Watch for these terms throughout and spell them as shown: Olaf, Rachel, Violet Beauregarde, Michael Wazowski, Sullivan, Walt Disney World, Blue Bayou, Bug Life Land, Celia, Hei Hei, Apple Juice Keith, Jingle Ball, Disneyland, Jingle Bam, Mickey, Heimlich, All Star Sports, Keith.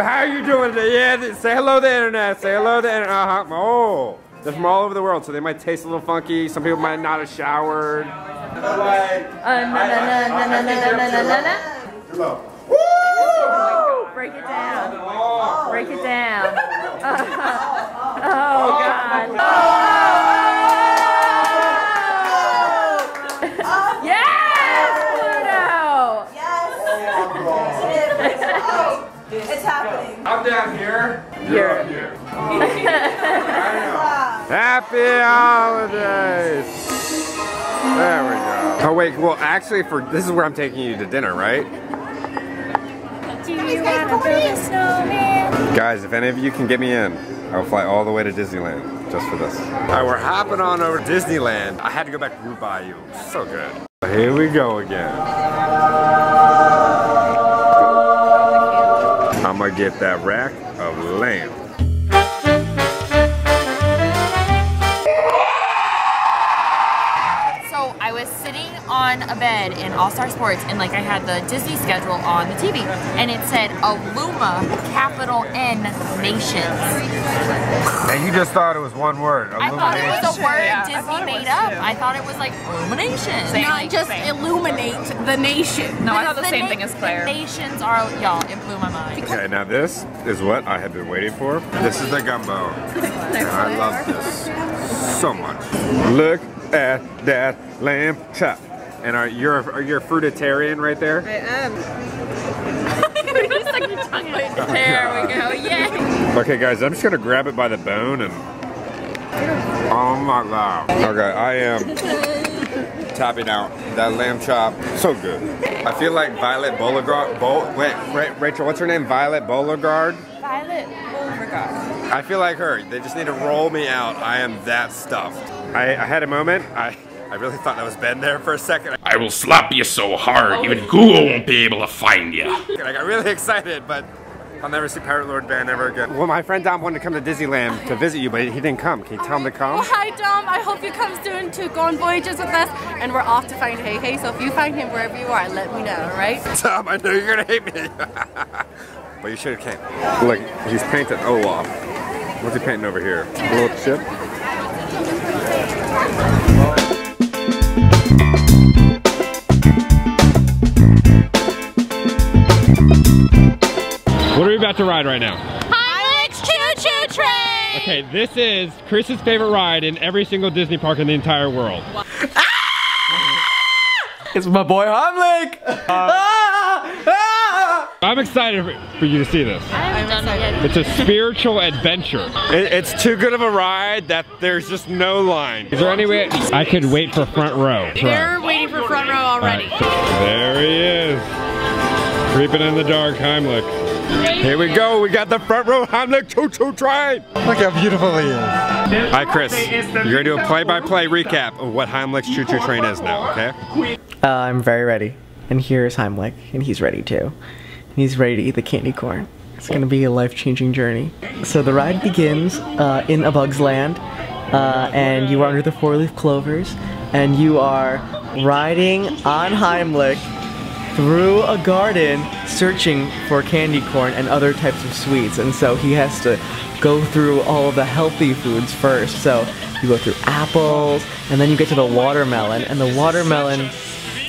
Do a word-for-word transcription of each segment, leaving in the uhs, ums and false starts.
How are you doing today? Yeah, say hello to the internet. Say hello to the internet. Uh-huh. Oh, they're from all over the world, so they might taste a little funky. Some people might not have showered. Woo! Break it down. Break it down. Oh, God. Oh! Yes, Pluto! Yes! It's happening. I'm down here. You're up here. Oh. Happy holidays. There we go. Oh wait, well actually for this is where I'm taking you to dinner, right? Do you want to build a snowman? Guys, if any of you can get me in, I'll fly all the way to Disneyland just for this. Alright, we're hopping on over to Disneyland. I had to go back to Blue Bayou. So good. Here we go again. I'm gonna get that rack of lamb. So I was sitting on a bed in All Star Sports and like I had the Disney schedule on the T V and it said Aluma, capital N, Nations. And you just thought it was one word, Illumination. I thought it was a word yeah, Disney made up. Too. I thought it was like Illumination. Same, Not just same. illuminate the nation. No, I thought the, the same thing as Claire. The nations are, y'all, it blew my mind. Okay, now this is what I have been waiting for. This is the gumbo. And I love this so much. Look at that lamb chop. And are you're a, are you a fruitarian right there? I am. You just stuck your tongue like, there we go, yeah. Okay guys, I'm just gonna grab it by the bone and... Oh my God. Okay, I am tapping out. That lamb chop, so good. I feel like Violet Beauregarde, Bo, wait, Ra Rachel, what's her name? Violet Beauregarde? Violet Beauregarde. I feel like her, they just need to roll me out. I am that stuffed. I, I had a moment. I. I really thought that was Ben there for a second. I will slap you so hard, even Google won't be able to find you. I got really excited, but I'll never see Pirate Lord Ben ever again. Well, my friend Dom wanted to come to Disneyland to visit you, but he didn't come. Can you tell him to come? Well, hi, Dom. I hope he comes soon to go on voyages with us, and we're off to find Hei Hei, so if you find him wherever you are, let me know, all right? Dom, I know you're gonna hate me. But you should've came. Look, he's painted Olaf. What's he painting over here? A little chip? What are we about to ride right now? Heimlich Choo Choo Train! Okay, this is Chris's favorite ride in every single Disney park in the entire world. Ah! It's my boy Heimlich! Uh, ah! Ah! I'm excited for you to see this. I haven't done it yet. It's a spiritual adventure. It, it's too good of a ride that there's just no line. Is there any way I could wait for front row? They're waiting for front row already. Right, so there he is. Creeping in the dark, Heimlich. Here we go, we got the front row Heimlich Choo Choo Train! Look how beautiful he is. Hi Chris, you're gonna do a play-by-play -play recap of what Heimlich's Choo Choo Train is now, okay? Uh, I'm very ready. And here is Heimlich, and he's ready too. He's ready to eat the candy corn. It's gonna be a life-changing journey. So the ride begins uh, in a Bugs Land, uh, and you are under the four-leaf clovers, and you are riding on Heimlich through a garden searching for candy corn and other types of sweets, and so he has to go through all of the healthy foods first. So you go through apples and then you get to the watermelon, and the watermelon,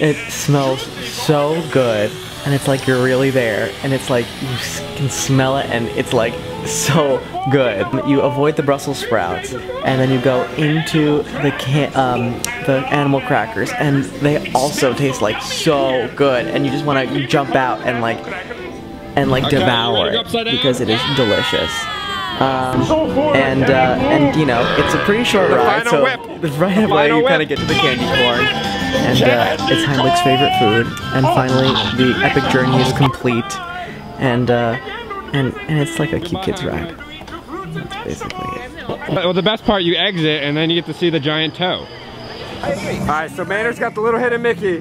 it smells so good, and it's like you're really there, and it's like you can smell it, and it's like so good. You avoid the Brussels sprouts, and then you go into the can um, the animal crackers, and they also taste like so good, and you just want to jump out and like and like okay, devour it because it is delicious. Um, and uh, and you know it's a pretty short the ride, so whip. right away you kind of get to the candy corn, and uh, it's Heimlich's favorite food. And finally, the epic journey is complete, and. Uh, And, and it's like a cute kid's ride. That's basically it. Well, the best part, you exit and then you get to see the giant toe. Alright, so Manner's got the little hidden Mickey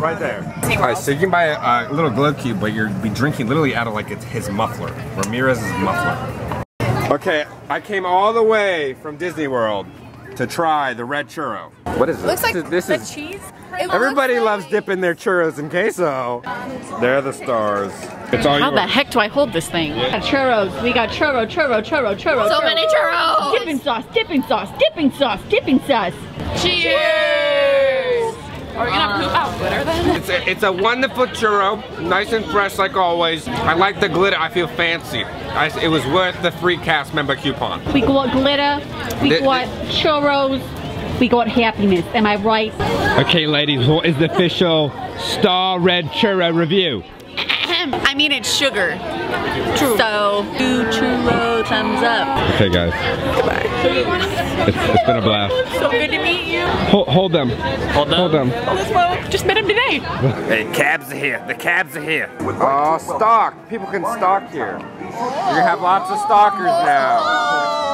right there. Alright, so you can buy a, a little glow cube, but you'll be drinking literally out of like it's his muffler. Ramirez's muffler. Okay, I came all the way from Disney World to try the red churro. What is this? Looks like this is cheese. Everybody loves dipping their churros in queso. They're the stars. It's all How yours. the heck do I hold this thing? Yeah. Churros. We got churro, churro, churro, churro. So churro. many churros. Dipping sauce, dipping sauce, dipping sauce, dipping sauce. Cheers. Cheers. Are we gonna poop out glitter then? It's a, it's a wonderful churro, nice and fresh like always. I like the glitter. I feel fancy. I, it was worth the free cast member coupon. We got glitter. We the, got the, churros. We got happiness, am I right? Okay ladies, what is the official Star Red Churro review? I mean it's sugar. True. So, two churro thumbs up. Okay guys. Goodbye. It's, it's been a blast. So good to meet you. Hold, hold them. Hold them. Hold them. Well, just met him today. Hey, cabs are here. The cabs are here. Oh, stock. People can stock here. You're gonna have lots of stalkers now.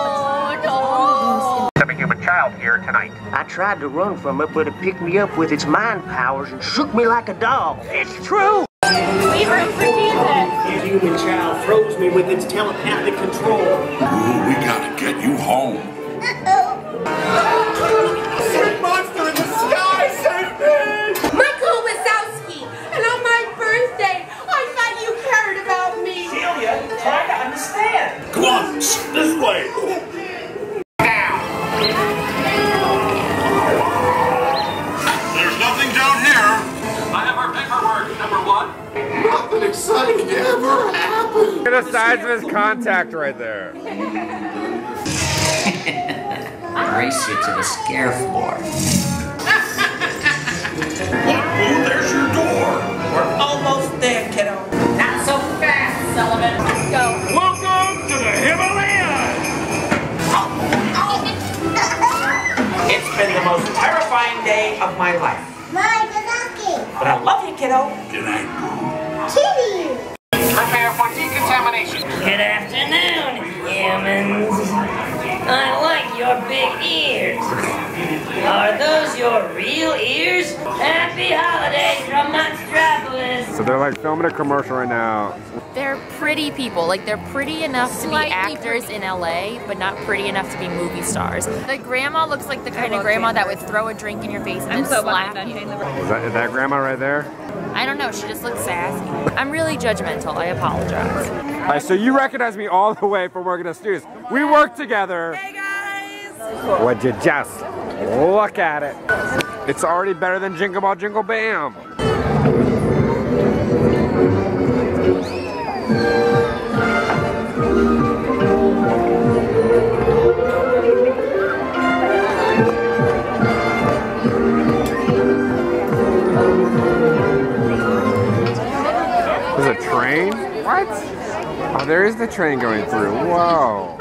Of a child here tonight. I tried to run from it, but it picked me up with its mind powers and shook me like a dog. It's true! We heard for Jesus. The human child froze me with its telepathic control. Ooh, we gotta get you home. Uh-oh. A sweet monster in the sky saved me! Michael Wazowski, and on my birthday, I thought you cared about me. Celia, try to understand. Come on, this way. Exciting ever happened. Look at the size of his contact right there. Race you to the scare floor. Oh, there's your door. We're almost there, kiddo. Not so fast, Sullivan. Let's go. Welcome to the Himalayas. Oh, oh. It's been the most terrifying day of my life. My lucky. But I love you, kiddo. Good night. Prepare for decontamination. Good afternoon, humans. I like your big ears. Are those your real ears? Happy holidays from Metropolis. So they're like filming a commercial right now. They're pretty people. Like they're pretty enough to be actors in L A, but not pretty enough to be movie stars. The grandma looks like the kind of grandma that would throw a drink in your face and then slap you. Is that, is that grandma right there? I don't know, she just looks sassy. I'm really judgmental, I apologize. All right, so you recognize me all the way from working at studios. We work together. Hey guys! Would you just look at it? It's already better than Jingle Ball, Jingle Bam. Train? What? Oh, there is the train going through. Whoa.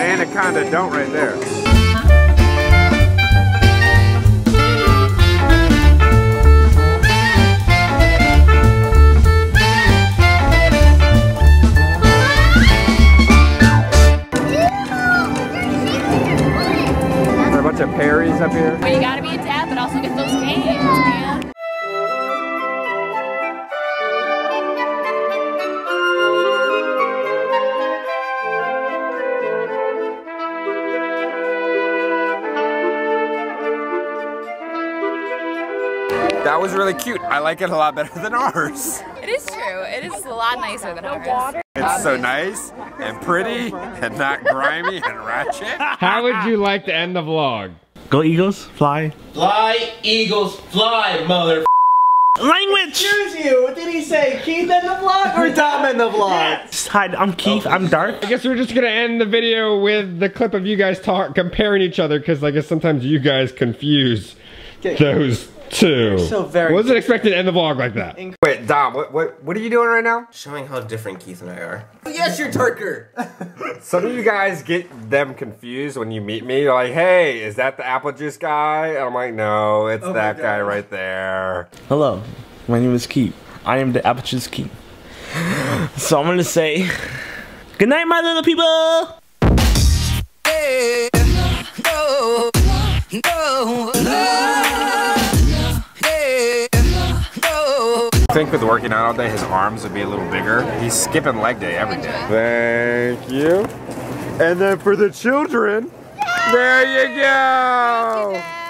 Anaconda don't right there. The Perry's up here. Well, you gotta be a dad, but also get those games, man. That was really cute. I like it a lot better than ours. It is true. It is a lot nicer than ours. It's so nice and pretty and not grimy and ratchet. How would you like to end the vlog? Go Eagles, fly. Fly, Eagles, fly, mother. Language! Excuse you, what did he say? Keith in the vlog or Tom in the vlog? Hi, I'm Keith, I'm Dark. I guess we're just gonna end the video with the clip of you guys talk, comparing each other, because I guess sometimes you guys confuse those two. So very wasn't expected to end the vlog like that. Wait, Dom, what, what what are you doing right now? Showing how different Keith and I are. Yes, you're darker. Some of you guys get them confused when you meet me. You're like, hey, is that the Apple Juice guy? And I'm like, no, it's oh that guy right there. Hello, my name is Keith. I am the Apple Juice Keith. So I'm gonna say, good night, my little people. Hey. no, no, no, yeah, no. I think with working out all day, his arms would be a little bigger. He's skipping leg day every day. Thank you. And then for the children, yeah. There you go.